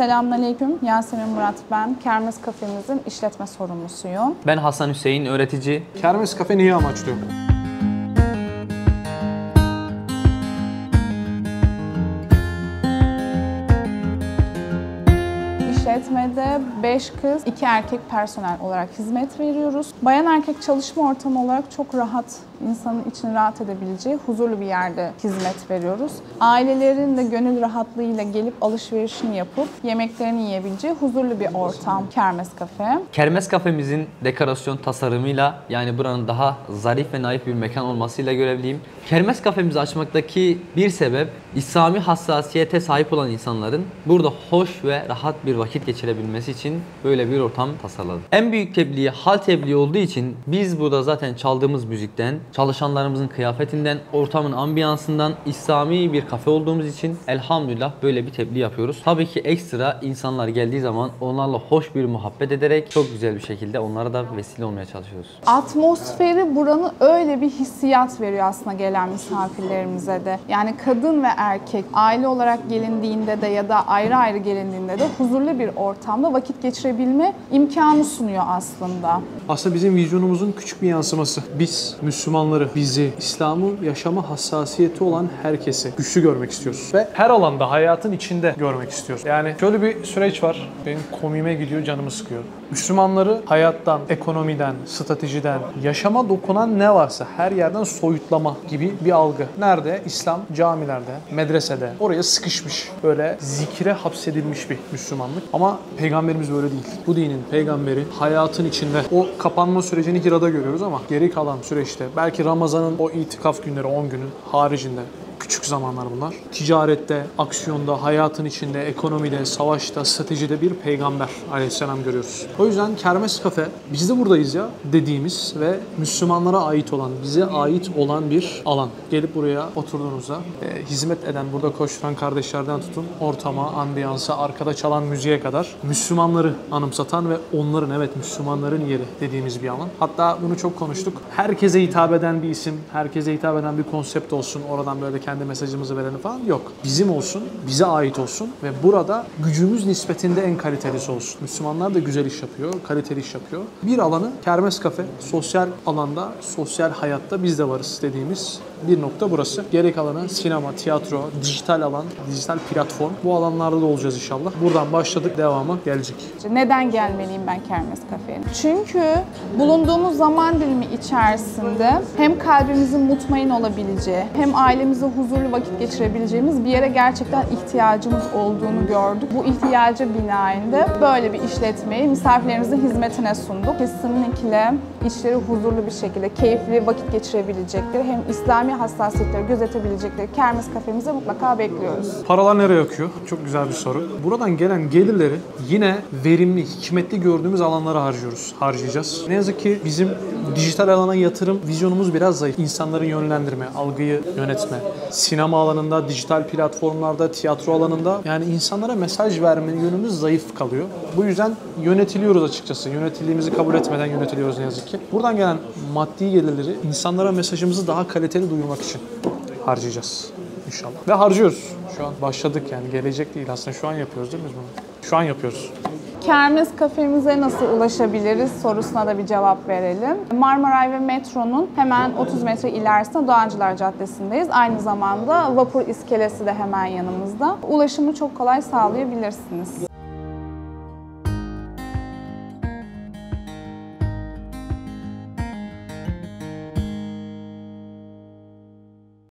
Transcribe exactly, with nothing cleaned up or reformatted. Selamünaleyküm. Yasemin Murat ben. Kermes Cafe'mizin işletme sorumlusuyum. Ben Hasan Hüseyin, öğretici. Kermes Cafe neyi amaçlıyor? İşletmede beş kız, iki erkek personel olarak hizmet veriyoruz. Bayan erkek çalışma ortamı olarak çok rahat, insanın için rahat edebileceği huzurlu bir yerde hizmet veriyoruz. Ailelerin de gönül rahatlığıyla gelip alışverişini yapıp yemeklerini yiyebileceği huzurlu bir ortam Kermes Cafe. Kermes Cafe'mizin dekorasyon tasarımıyla, yani buranın daha zarif ve naif bir mekan olmasıyla görevliyim. Kermes Cafe'mizi açmaktaki bir sebep, İslami hassasiyete sahip olan insanların burada hoş ve rahat bir vakit geçirebilmesi için böyle bir ortam tasarladık. En büyük tebliği hal tebliği olduğu için biz burada zaten çaldığımız müzikten, çalışanlarımızın kıyafetinden, ortamın ambiyansından İslami bir kafe olduğumuz için elhamdülillah böyle bir tebliğ yapıyoruz. Tabii ki ekstra insanlar geldiği zaman onlarla hoş bir muhabbet ederek çok güzel bir şekilde onlara da vesile olmaya çalışıyoruz. Atmosferi buranın öyle bir hissiyat veriyor aslında gelen misafirlerimize de. Yani kadın ve erkek aile olarak gelindiğinde de ya da ayrı ayrı gelindiğinde de huzurlu bir ortamda vakit geçirebilme imkanı sunuyor aslında. Aslında bizim vizyonumuzun küçük bir yansıması. Biz Müslümanları, bizi, İslam'ı yaşama hassasiyeti olan herkesi güçlü görmek istiyoruz. Ve her alanda, hayatın içinde görmek istiyoruz. Yani şöyle bir süreç var. Benim komiğime gidiyor, canımı sıkıyor. Müslümanları hayattan, ekonomiden, stratejiden, yaşama dokunan ne varsa her yerden soyutlama gibi bir algı. Nerede? İslam camilerde, medresede. Oraya sıkışmış, böyle zikre hapsedilmiş bir Müslümanlık. Ama Peygamberimiz böyle değil. Bu dinin peygamberi hayatın içinde. O kapanma sürecini Hira'da görüyoruz ama geri kalan süreçte, belki Ramazan'ın o itikaf günleri, on günün haricinde küçük zamanlar bunlar. Ticarette, aksiyonda, hayatın içinde, ekonomide, savaşta, stratejide bir peygamber aleyhisselam görüyoruz. O yüzden Kermes Cafe, biz de buradayız ya dediğimiz ve Müslümanlara ait olan, bize ait olan bir alan. Gelip buraya oturduğunuzda e, hizmet eden, burada koşturan kardeşlerden tutun, ortama, ambiyansa, arkada çalan müziğe kadar Müslümanları anımsatan ve onların, evet, Müslümanların yeri dediğimiz bir alan. Hatta bunu çok konuştuk. Herkese hitap eden bir isim, herkese hitap eden bir konsept olsun, oradan böyle kendi mesajımızı vereni falan yok. Bizim olsun, bize ait olsun ve burada gücümüz nispetinde en kalitelisi olsun. Müslümanlar da güzel iş yapıyor, kaliteli iş yapıyor. Bir alanı Kermes Cafe, sosyal alanda, sosyal hayatta biz de varız dediğimiz bir nokta burası. Gerek alanı sinema, tiyatro, dijital alan, dijital platform. Bu alanlarda da olacağız inşallah. Buradan başladık, devamı gelecek. Neden gelmeliyim ben Kermes Cafe'ye? Çünkü bulunduğumuz zaman dilimi içerisinde hem kalbimizin mutmain olabileceği, hem ailemizin huzurlu vakit geçirebileceğimiz bir yere gerçekten ihtiyacımız olduğunu gördük. Bu ihtiyaca binaende böyle bir işletmeyi misafirlerimizin hizmetine sunduk. Kesinlikle işleri huzurlu bir şekilde, keyifli vakit geçirebilecekleri, hem İslami hassasiyetleri gözetebilecekleri Kermes Cafe'mize mutlaka bekliyoruz. Paralar nereye akıyor? Çok güzel bir soru. Buradan gelen gelirleri yine verimli, hikmetli gördüğümüz alanlara harcıyoruz, harcayacağız. Ne yazık ki bizim dijital alana yatırım vizyonumuz biraz zayıf. İnsanları yönlendirme, algıyı yönetme, sinema alanında, dijital platformlarda, tiyatro alanında, yani insanlara mesaj verme yönümüz zayıf kalıyor. Bu yüzden yönetiliyoruz açıkçası. Yönetildiğimizi kabul etmeden yönetiliyoruz ne yazık ki. Buradan gelen maddi gelirleri insanlara mesajımızı daha kaliteli duyurmak için harcayacağız inşallah. Ve harcıyoruz. Şu an başladık, yani gelecek değil aslında, şu an yapıyoruz değil mi biz bunu? Şu an yapıyoruz. Kermes Cafe'mize nasıl ulaşabiliriz sorusuna da bir cevap verelim. Marmaray ve metronun hemen otuz metre ilerisinde Doğancılar Caddesi'ndeyiz. Aynı zamanda vapur iskelesi de hemen yanımızda. Ulaşımı çok kolay sağlayabilirsiniz.